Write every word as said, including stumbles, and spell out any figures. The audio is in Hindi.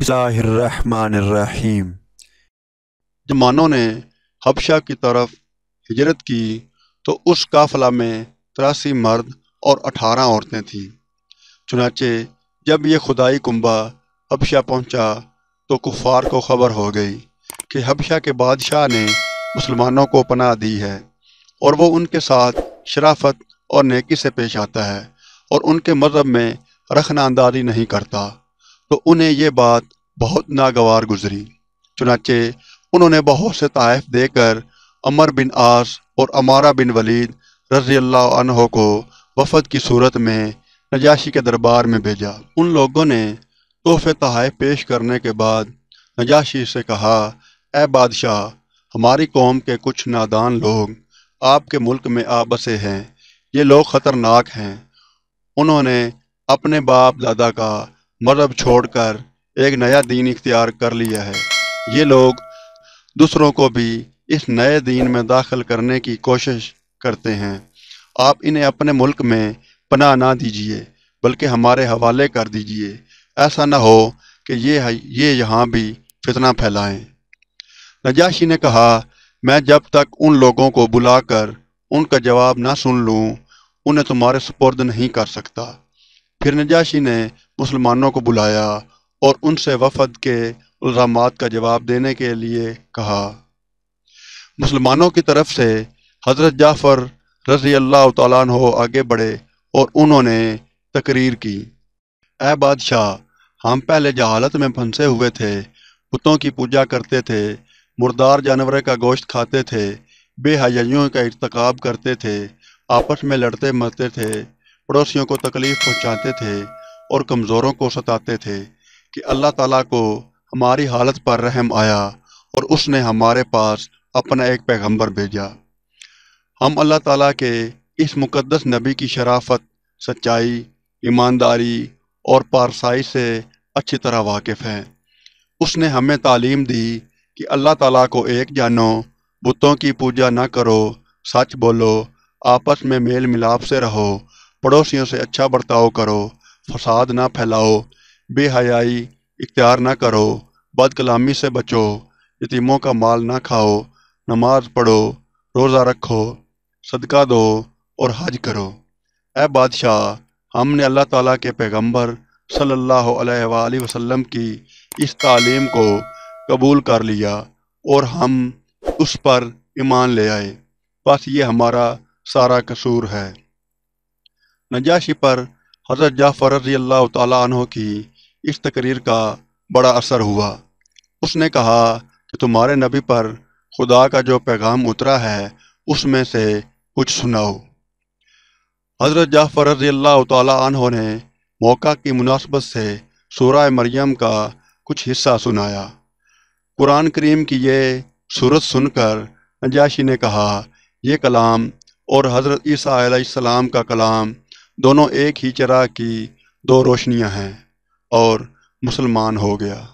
बिस्मिल्लाहिर्रहमानिर्रहीम। जमानों ने हबशा की तरफ हिजरत की तो उस काफिला में तिरासी मर्द और अठारह औरतें थीं। चुनाचे जब ये खुदाई कुंबा हबशा पहुंचा तो कुफ़ार को ख़बर हो गई कि हबशा के बादशाह ने मुसलमानों को पनाह दी है और वो उनके साथ शराफत और नेकी से पेश आता है और उनके मज़हब में रखना अंदाजी नहीं करता। तो उन्हें यह बात बहुत नागवार गुजरी। चुनाचे उन्होंने बहुत से ताइफ देकर अमर बिन आस और अमारा बिन वलीद रज़ी अल्लाह अन्हो को वफद की सूरत में नजाशी के दरबार में भेजा। उन लोगों ने तोहफे तोहफ़े पेश करने के बाद नजाशी से कहा, ए बादशाह, हमारी कौम के कुछ नादान लोग आपके मुल्क में आ बसे हैं। ये लोग ख़तरनाक हैं। उन्होंने अपने बाप दादा का मज़हब छोड़कर एक नया दीन इख्तियार कर लिया है। ये लोग दूसरों को भी इस नए दीन में दाखिल करने की कोशिश करते हैं। आप इन्हें अपने मुल्क में पनाह ना दीजिए बल्कि हमारे हवाले कर दीजिए। ऐसा ना हो कि ये ये यहाँ भी फितना फैलाएं। नजाशी ने कहा, मैं जब तक उन लोगों को बुलाकर उनका जवाब ना सुन लूँ उन्हें तुम्हारे सुपुर्द नहीं कर सकता। फिर नजाशी ने मुसलमानों को बुलाया और उनसे वफद के इल्ज़ामात का जवाब देने के लिए कहा। मुसलमानों की तरफ से हज़रत जाफ़र रज़ी अल्लाह तआला अन्हो आगे बढ़े और उन्होंने तकरीर की, ए बादशाह, हम पहले जहालत में फंसे हुए थे, बुतों की पूजा करते थे, मुर्दार जानवर का गोश्त खाते थे, बेहयाइयों का इर्तिकाब करते थे, आपस में लड़ते मरते थे, पड़ोसियों को तकलीफ़ पहुँचाते थे और कमज़ोरों को सताते थे कि अल्लाह ताला को हमारी हालत पर रहम आया और उसने हमारे पास अपना एक पैगंबर भेजा। हम अल्लाह ताला के इस मुकद्दस नबी की शराफत, सच्चाई, ईमानदारी और पारसाई से अच्छी तरह वाकिफ़ हैं। उसने हमें तालीम दी कि अल्लाह ताला को एक जानो, बुतों की पूजा ना करो, सच बोलो, आपस में मेल मिलाप से रहो, पड़ोसियों से अच्छा बर्ताव करो, फसाद ना फैलाओ, बेहयाई इख्तियार ना करो, बदकलामी से बचो, यतीमों का माल ना खाओ, नमाज पढ़ो, रोज़ा रखो, सदका दो और हज करो। ए बादशाह, हमने अल्लाह ताला के पैगंबर सल्लल्लाहु अलैहि वसल्लम की इस तालीम को कबूल कर लिया और हम उस पर ईमान ले आए। बस ये हमारा सारा कसूर है। नजाशी पर हज़रत जाफ़र रज़ी अल्लाह तआला अन्हो की इस तकरीर का बड़ा असर हुआ। उसने कहा कि तुम्हारे नबी पर खुदा का जो पैगाम उतरा है उसमें से कुछ सुनाओ। हज़रत जाफ़र रज़ी अल्लाह तआला अन्हो ने मौका की मुनासबत से सूरा मरियम का कुछ हिस्सा सुनाया। कुरान करीम की ये सूरत सुनकर नजाशी ने कहा, ये कलाम और हज़रत ईसा अलैहिस्सलाम का कलाम दोनों एक ही चिराग की दो रोशनियां हैं, और मुसलमान हो गया।